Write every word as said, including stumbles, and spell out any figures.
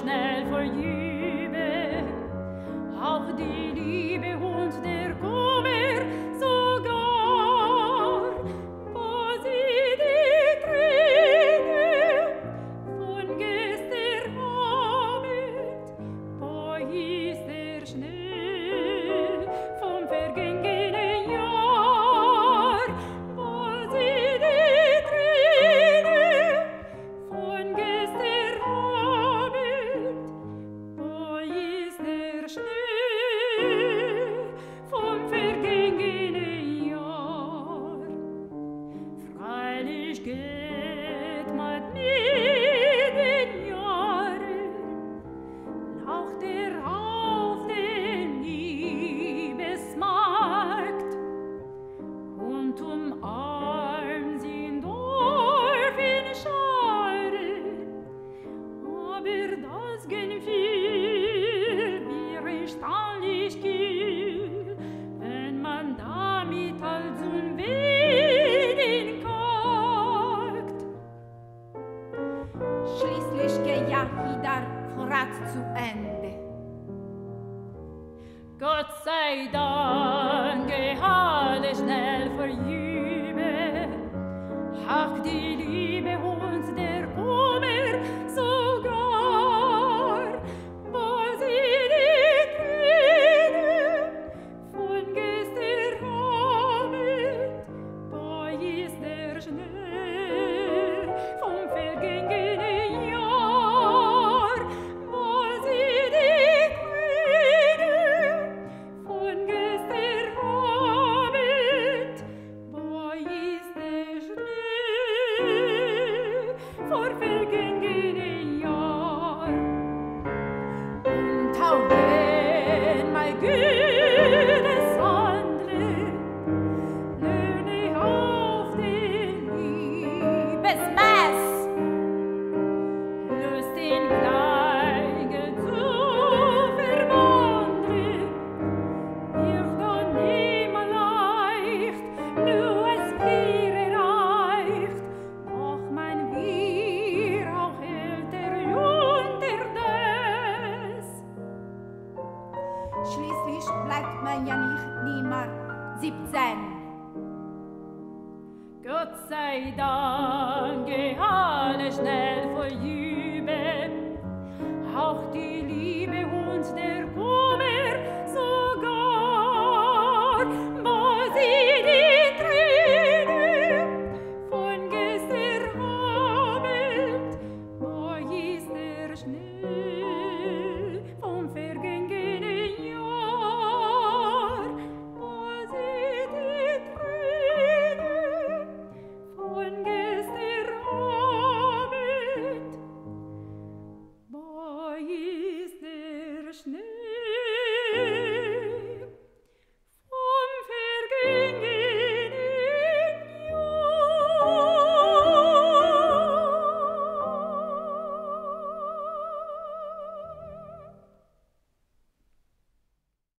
schnell vergebe auf die Liebe und der Kummer sogar, wo sie die Träne von gestern Abend, wo hieß der Schnee vom vergangenen Jahr, wo sie die Träne von gestern Abend, wo hieß der Schnee vom vergangenen Jahr. Freilich geht man mit den Jahren, laucht er auf den Liebesmarkt und umarmt sein Dorf in Scharen, aber das Gefühl wird ständig gehen. Schließlich geht ja wieder Vorrat zu Ende. Gott sei Dank, alle schnell verjübe, hach die Liebe und der Kummer sogar, wo sie die Tränen von gestern Abend, wo ist der Schnee vom vergangenen Jahr. Schließlich bleibt man ja nicht nimmer siebzehn. Gott sei Dank, geh alle schnell vorüber, auch die Liebe und der Kummer sogar, wo sie die Tränen von gestern Abend, wo ist der Schnee vom vergangenen Jahr. No.